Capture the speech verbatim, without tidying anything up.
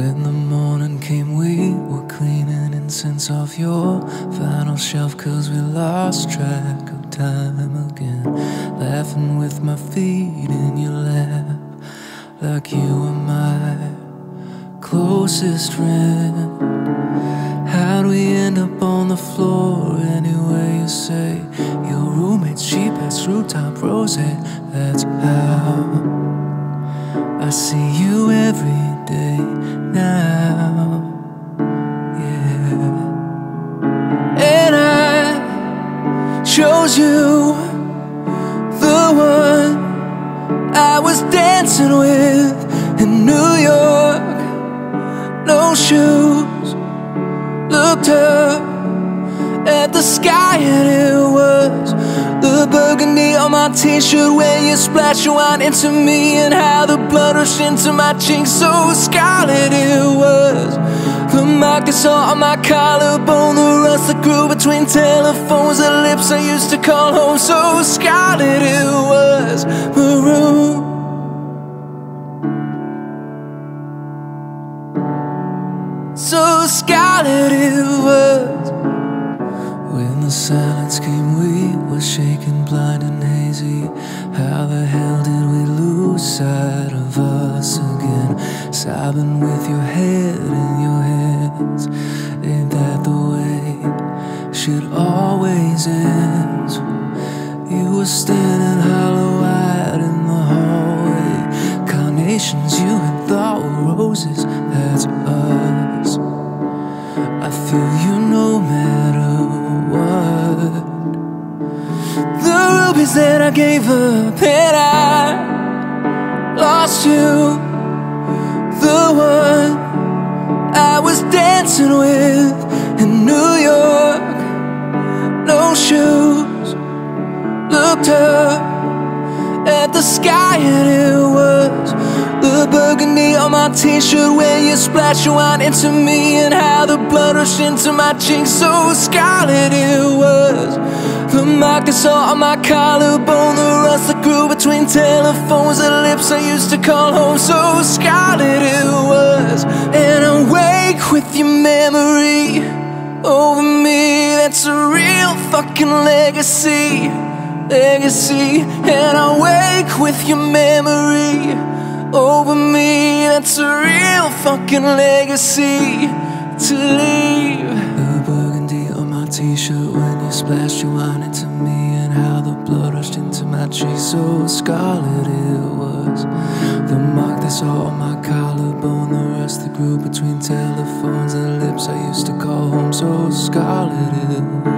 in the morning came we were cleaning incense off your vinyl shelf, cause we lost track of time again, laughing with my feet in your lap like you were my closest friend. How'd we end up on the floor anyway, you say? Your roommate's cheap ass rooftop rosé, that's how I see you every day now, yeah. And I chose you, the one I was dancing with in New York. No shoes, looked up at the sky and it was the burgundy on my t-shirt when you splashed your wine into me, and how the blood rushed into my cheeks, so scarlet it was. The mark I saw on my collarbone, the rust that grew between telephones, the lips I used to call home, so scarlet it was. Maroon. So scarlet it was. When the silence came, we were shaken, blind and hazy. How the hell did we lose sight of us again? Sobbing with your head in your hands. Ain't that the way shit always ends? You were standing hollow-eyed in the hallway. Carnations you had thought were roses, that's us. I feel you no matter what. The rubies that I gave up, and I lost you, the one I was dancing with in New York. No shoes, looked up at the sky and it was the burgundy on my t-shirt when you splashed your wine into me, and how the blood rushed into my cheeks, so scarlet it was. The mark I saw on my collarbone, the rust that grew between telephones, the lips I used to call home, so scarlet it was. And I'm awake with your memory over me, that's a real fucking legacy, legacy. And I'm awake with your memory over me, that's a real fucking legacy to leave. The burgundy on my t-shirt when you splashed your wine into me, and how the blood rushed into my cheeks, so scarlet it was. The mark they saw on my collarbone, the rust that grew between telephones, the lips I used to call home, so scarlet it was.